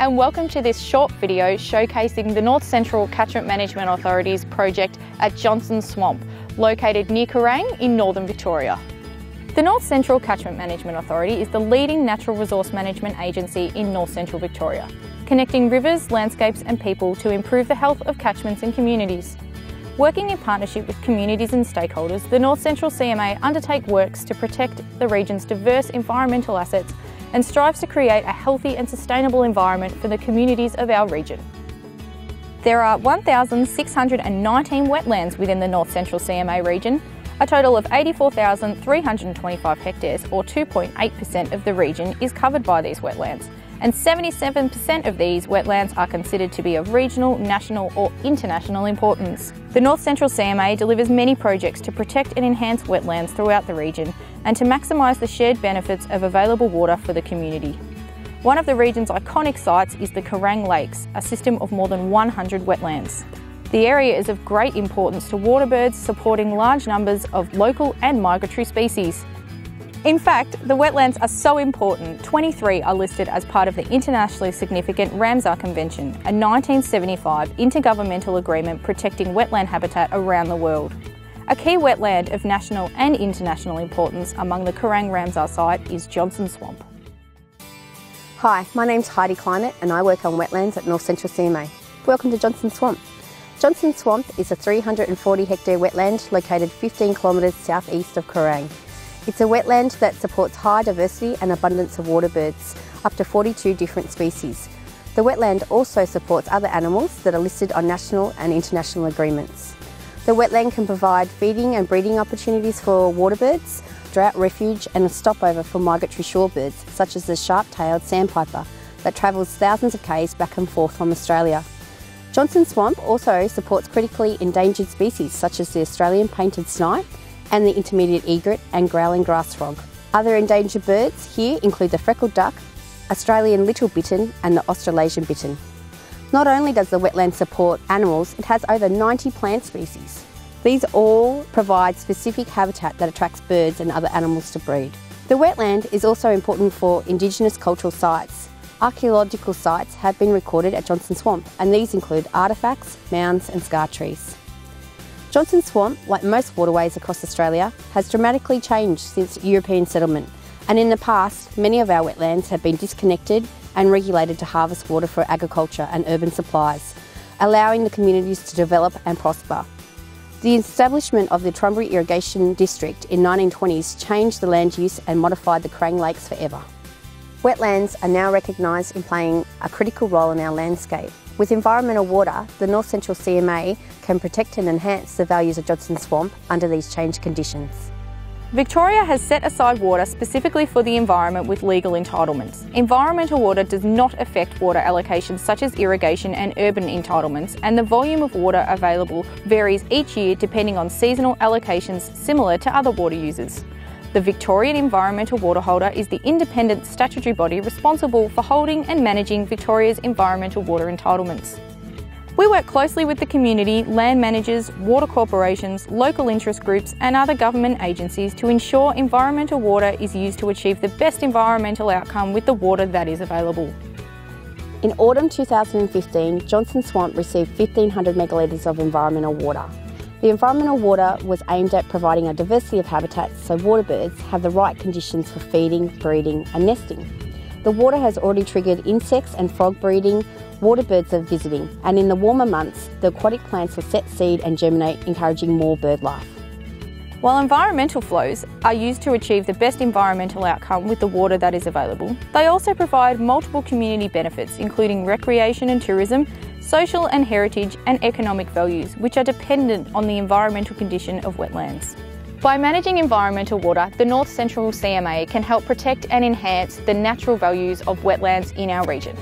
and welcome to this short video showcasing the North Central Catchment Management Authority's project at Johnsons Swamp, located near Kerang in northern Victoria. The North Central Catchment Management Authority is the leading natural resource management agency in North Central Victoria, connecting rivers, landscapes and people to improve the health of catchments and communities. Working in partnership with communities and stakeholders, the North Central CMA undertake works to protect the region's diverse environmental assets and strives to create a healthy and sustainable environment for the communities of our region. There are 1,619 wetlands within the North Central CMA region, a total of 84,325 hectares or 2.8% of the region is covered by these wetlands, and 77% of these wetlands are considered to be of regional, national or international importance. The North Central CMA delivers many projects to protect and enhance wetlands throughout the region and to maximise the shared benefits of available water for the community. One of the region's iconic sites is the Kerang Lakes, a system of more than 100 wetlands. The area is of great importance to waterbirds, supporting large numbers of local and migratory species. In fact, the wetlands are so important, 23 are listed as part of the internationally significant Ramsar Convention, a 1975 intergovernmental agreement protecting wetland habitat around the world. A key wetland of national and international importance among the Kerang Ramsar site is Johnsons Swamp. Hi, my name's Heidi Kleinert and I work on wetlands at North Central CMA. Welcome to Johnsons Swamp. Johnsons Swamp is a 340 hectare wetland located 15 kilometres southeast of Kerang. It's a wetland that supports high diversity and abundance of waterbirds, up to 42 different species. The wetland also supports other animals that are listed on national and international agreements. The wetland can provide feeding and breeding opportunities for waterbirds, drought refuge and a stopover for migratory shorebirds such as the sharp-tailed sandpiper that travels thousands of k's back and forth from Australia. Johnsons Swamp also supports critically endangered species such as the Australian painted snipe and the intermediate egret and growling grass frog. Other endangered birds here include the freckled duck, Australian little bittern and the Australasian bittern. Not only does the wetland support animals, it has over 90 plant species. These all provide specific habitat that attracts birds and other animals to breed. The wetland is also important for Indigenous cultural sites. Archaeological sites have been recorded at Johnsons Swamp, and these include artefacts, mounds and scar trees. Johnsons Swamp, like most waterways across Australia, has dramatically changed since European settlement, and in the past many of our wetlands have been disconnected and regulated to harvest water for agriculture and urban supplies, allowing the communities to develop and prosper. The establishment of the Trumberry Irrigation District in 1920s changed the land use and modified the Crang Lakes forever. Wetlands are now recognised in playing a critical role in our landscape. With environmental water, the North Central CMA can protect and enhance the values of Johnsons Swamp under these changed conditions. Victoria has set aside water specifically for the environment with legal entitlements. Environmental water does not affect water allocations such as irrigation and urban entitlements, and the volume of water available varies each year depending on seasonal allocations similar to other water users. The Victorian Environmental Water Holder is the independent statutory body responsible for holding and managing Victoria's environmental water entitlements. We work closely with the community, land managers, water corporations, local interest groups and other government agencies to ensure environmental water is used to achieve the best environmental outcome with the water that is available. In autumn 2015, Johnsons Swamp received 1,500 megalitres of environmental water. The environmental water was aimed at providing a diversity of habitats so waterbirds have the right conditions for feeding, breeding and nesting. The water has already triggered insects and frog breeding, waterbirds are visiting, and in the warmer months the aquatic plants will set seed and germinate, encouraging more bird life. While environmental flows are used to achieve the best environmental outcome with the water that is available, they also provide multiple community benefits including recreation and tourism, social and heritage and economic values which are dependent on the environmental condition of wetlands. By managing environmental water, the North Central CMA can help protect and enhance the natural values of wetlands in our region.